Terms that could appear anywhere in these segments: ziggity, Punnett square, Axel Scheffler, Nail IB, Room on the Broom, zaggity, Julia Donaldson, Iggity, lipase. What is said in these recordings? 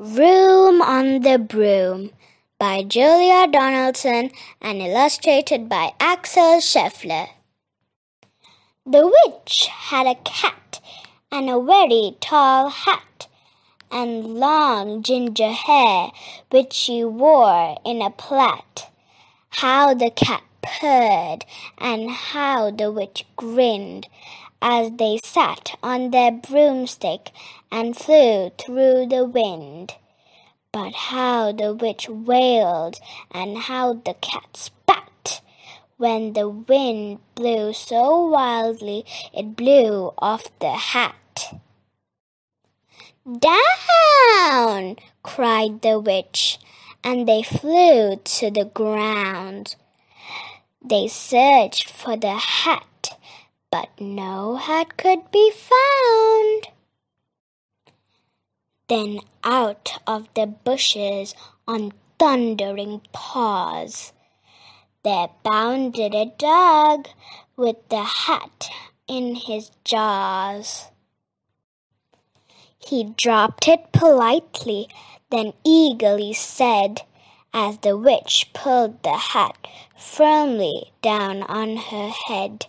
Room on the Broom by Julia Donaldson and illustrated by Axel Scheffler. The witch had a cat and a very tall hat and long ginger hair which she wore in a plait. How the cat purred and how the witch grinned as they sat on their broomstick and flew through the wind. But how the witch wailed and how the cat spat when the wind blew so wildly it blew off the hat. "Down!" cried the witch, and they flew to the ground. They searched for the hat, but no hat could be found. Then out of the bushes on thundering paws, there bounded a dog with the hat in his jaws. He dropped it politely, then eagerly said, as the witch pulled the hat firmly down on her head,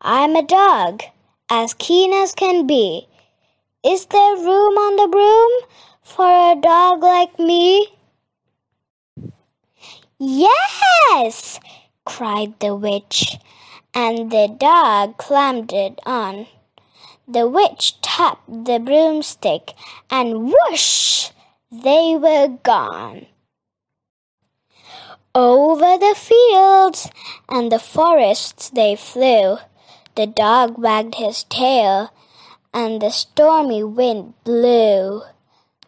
"I'm a dog, as keen as can be. Is there room on the broom for a dog like me?" "Yes!" cried the witch, and the dog climbed it on. The witch tapped the broomstick, and whoosh, they were gone. Over the fields and the forests they flew. The dog wagged his tail, and the stormy wind blew.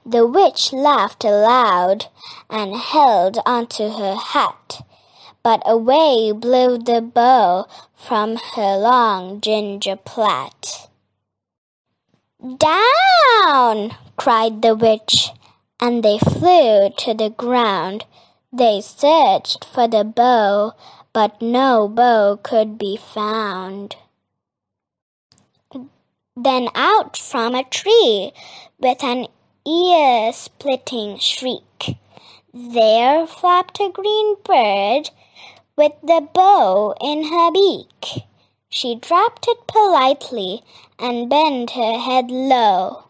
The witch laughed aloud and held onto her hat, but away blew the bow from her long ginger plait. "Down!" cried the witch, and they flew to the ground. They searched for the bow, but no bow could be found. Then out from a tree, with an ear-splitting shriek, there flapped a green bird with the bow in her beak. She dropped it politely and bent her head low.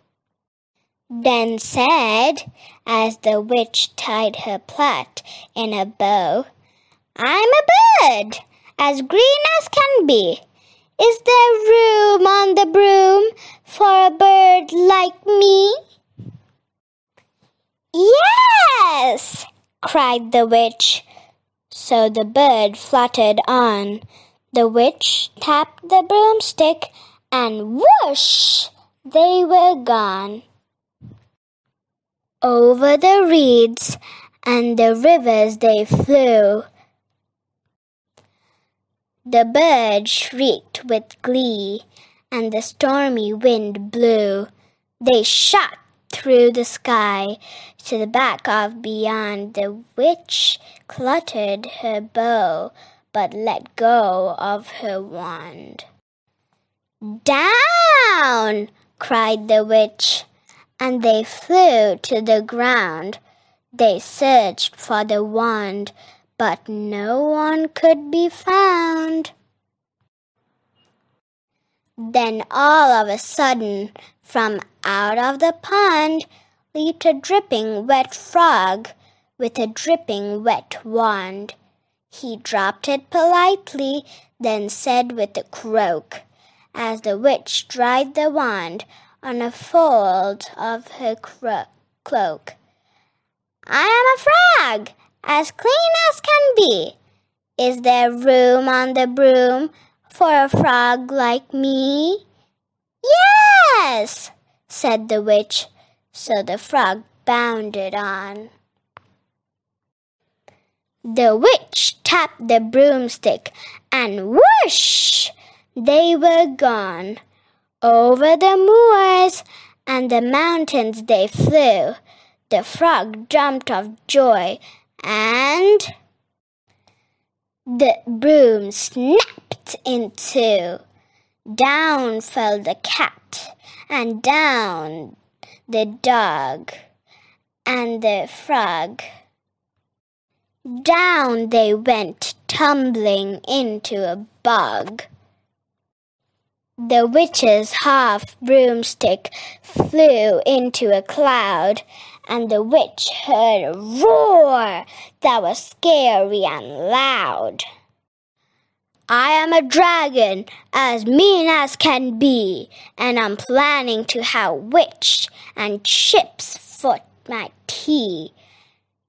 Then said, as the witch tied her plait in a bow, "I'm a bird, as green as can be. Is there room on the broom for a bird like me?" "Yes!" cried the witch. So the bird fluttered on. The witch tapped the broomstick, and whoosh, they were gone. Over the reeds and the rivers they flew. The bird shrieked with glee, and the stormy wind blew. They shot through the sky to the back of beyond. The witch cluttered her bow, but let go of her wand. "Down!" cried the witch, and they flew to the ground. They searched for the wand, but no one could be found. Then all of a sudden, from out of the pond, leaped a dripping wet frog with a dripping wet wand. He dropped it politely, then said with a croak, as the witch dried the wand on a fold of her cloak, "I am a frog, as clean as can be. Is there room on the broom for a frog like me?" "Yes!" said the witch, so the frog bounded on. The witch tapped the broomstick, and whoosh, they were gone. Over the moors and the mountains they flew. The frog jumped of joy, and the broom snapped in two. Down fell the cat, and down the dog, and the frog. Down they went, tumbling into a bog. The witch's half-broomstick flew into a cloud, and the witch heard a roar that was scary and loud. I am a dragon, as mean as can be, and I'm planning to have witch and chips for my tea.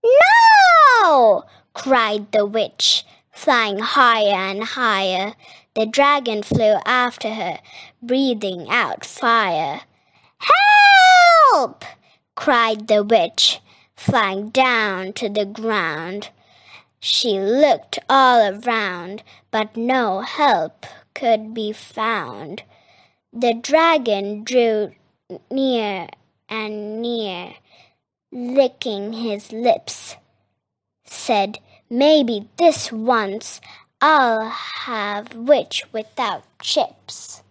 No! cried the witch, flying higher and higher. The dragon flew after her, breathing out fire. Help! cried the witch, flying down to the ground. She looked all around, but no help could be found. The dragon drew near and near, licking his lips, said, "Maybe this once I'll have witch without chips."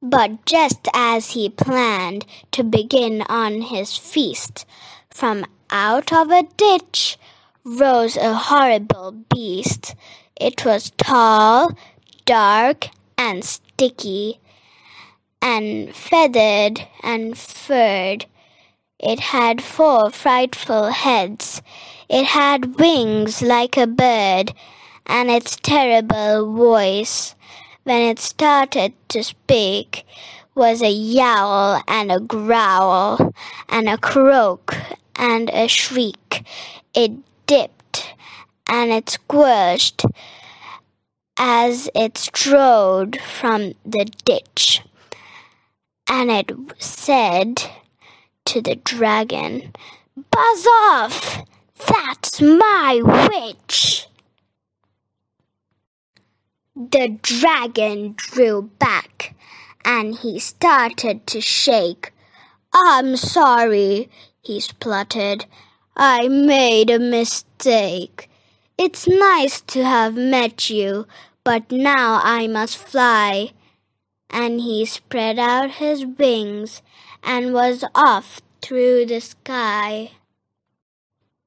But just as he planned to begin on his feast, from out of a ditch rose a horrible beast. It was tall, dark, and sticky, and feathered and furred. It had four frightful heads. It had wings like a bird, and its terrible voice, when it started to speak, was a yowl and a growl and a croak and a shriek. It dipped and it squelched as it strode from the ditch, and it said to the dragon, "Buzz off! That's my witch!" The dragon drew back, and he started to shake. "I'm sorry," he spluttered. "I made a mistake. It's nice to have met you, but now I must fly." And he spread out his wings and was off through the sky.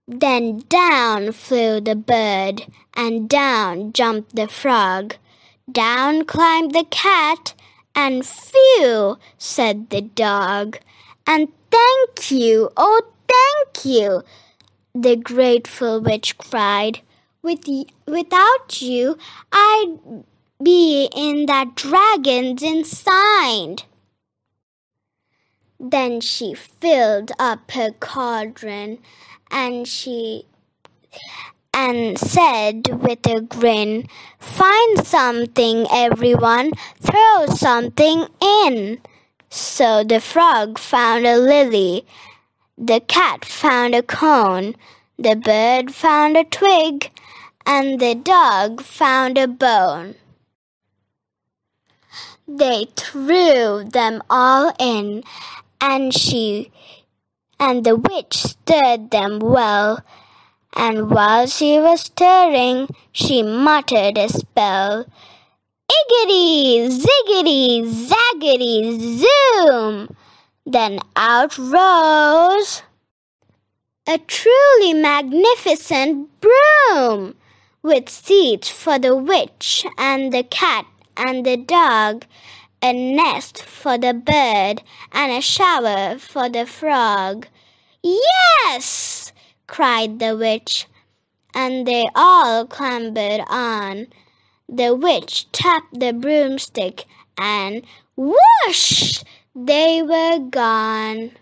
Then down flew the bird, and down jumped the frog. Down climbed the cat, and "Phew!" said the dog. And "Thank you, oh thank you!" the grateful witch cried. Without you, I'd be in that dragon's inside." Then she filled up her cauldron, and said with a grin, "Find something, everyone, throw something in." So the frog found a lily, the cat found a cone, the bird found a twig, and the dog found a bone. They threw them all in, and the witch stirred them well, and while she was stirring, she muttered a spell. "Iggity, ziggity, zaggity, zoom!" Then out rose a truly magnificent broom, with seats for the witch and the cat and the dog, a nest for the bird, and a shower for the frog. "Yes!" cried the witch, and they all clambered on. The witch tapped the broomstick, and whoosh! They were gone.